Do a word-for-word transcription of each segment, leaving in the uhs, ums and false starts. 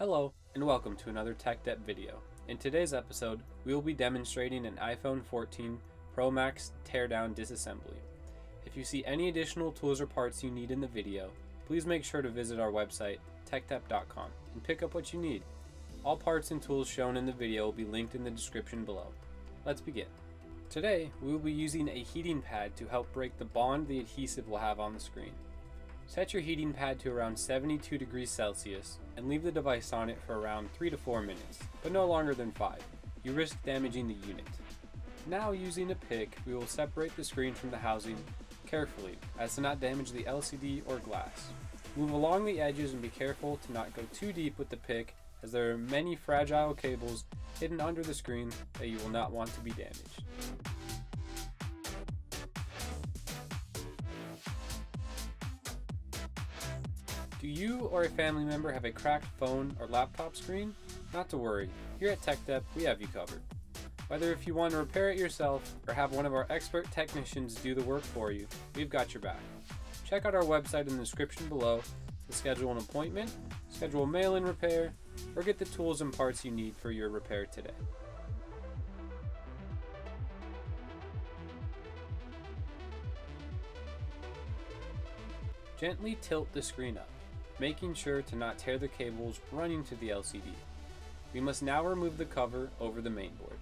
Hello and welcome to another TekDep video. In today's episode, we will be demonstrating an iPhone fourteen Pro Max teardown disassembly. If you see any additional tools or parts you need in the video, please make sure to visit our website, tekdep dot com, and pick up what you need. All parts and tools shown in the video will be linked in the description below. Let's begin. Today, we will be using a heating pad to help break the bond the adhesive will have on the screen. Set your heating pad to around seventy-two degrees Celsius and leave the device on it for around three to four minutes, but no longer than five. You risk damaging the unit. Now, using a pick, we will separate the screen from the housing carefully as to not damage the L C D or glass. Move along the edges and be careful to not go too deep with the pick, as there are many fragile cables hidden under the screen that you will not want to be damaged. Do you or a family member have a cracked phone or laptop screen? Not to worry, here at TekDep we have you covered. Whether if you want to repair it yourself or have one of our expert technicians do the work for you, we've got your back. Check out our website in the description below to schedule an appointment, schedule a mail-in repair, or get the tools and parts you need for your repair today. Gently tilt the screen up, making sure to not tear the cables running to the L C D. We must now remove the cover over the mainboard.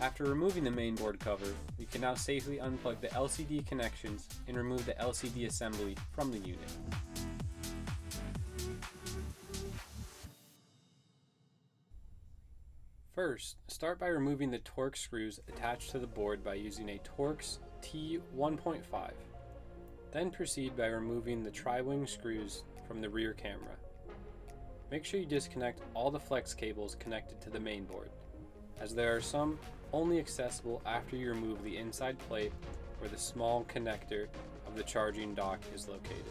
After removing the mainboard cover, we can now safely unplug the L C D connections and remove the L C D assembly from the unit. First, start by removing the Torx screws attached to the board by using a Torx T one point five. Then proceed by removing the Tri-Wing screws from the rear camera. Make sure you disconnect all the flex cables connected to the mainboard, as there are some only accessible after you remove the inside plate where the small connector of the charging dock is located.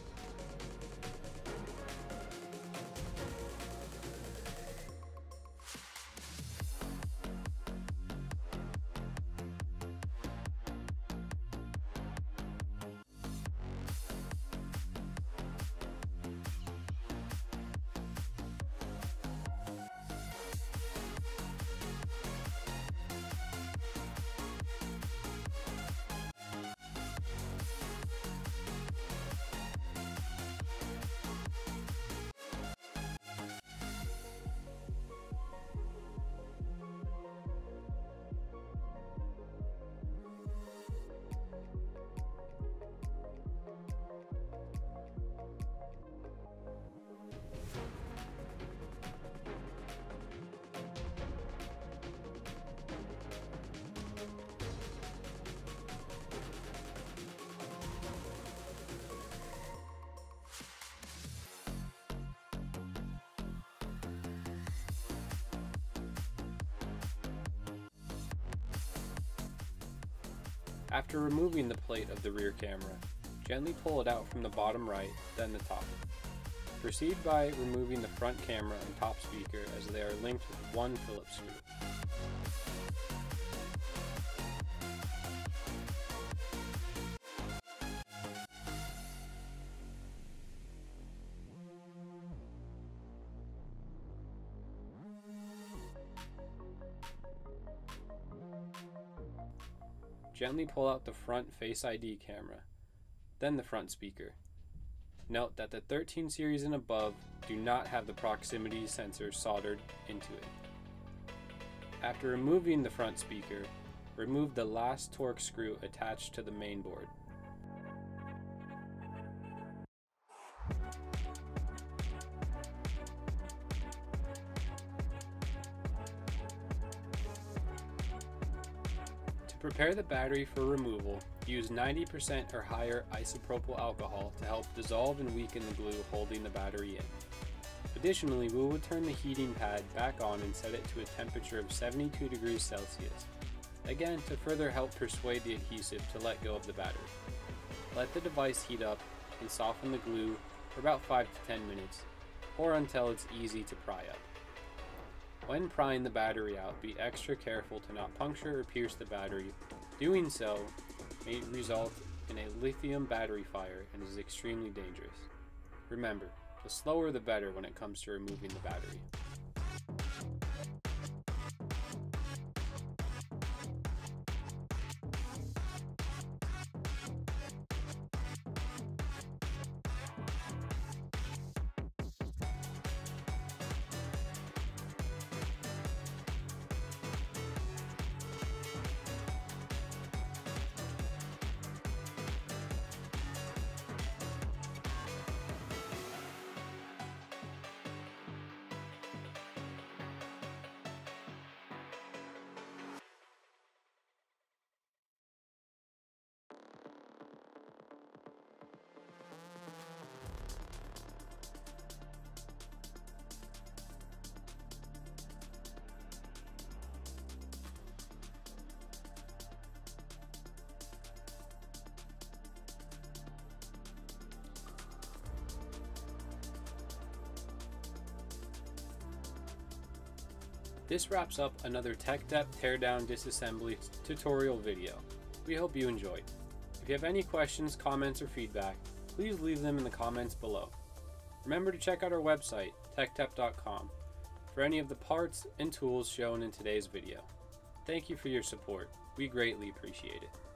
After removing the plate of the rear camera, gently pull it out from the bottom right, then the top. Proceed by removing the front camera and top speaker, as they are linked with one Phillips screw. Gently pull out the front Face I D camera, then the front speaker. Note that the thirteen series and above do not have the proximity sensor soldered into it. After removing the front speaker, remove the last Torx screw attached to the mainboard. prepare the battery for removal, use ninety percent or higher isopropyl alcohol to help dissolve and weaken the glue holding the battery in. Additionally, we will turn the heating pad back on and set it to a temperature of seventy-two degrees Celsius, again to further help persuade the adhesive to let go of the battery. Let the device heat up and soften the glue for about five to ten minutes, or until it's easy to pry up. When prying the battery out, be extra careful to not puncture or pierce the battery. Doing so may result in a lithium battery fire and is extremely dangerous. Remember, the slower the better when it comes to removing the battery. This wraps up another TekDep teardown disassembly tutorial video. We hope you enjoyed. If you have any questions, comments, or feedback, please leave them in the comments below. Remember to check out our website, tekdep dot com, for any of the parts and tools shown in today's video. Thank you for your support. We greatly appreciate it.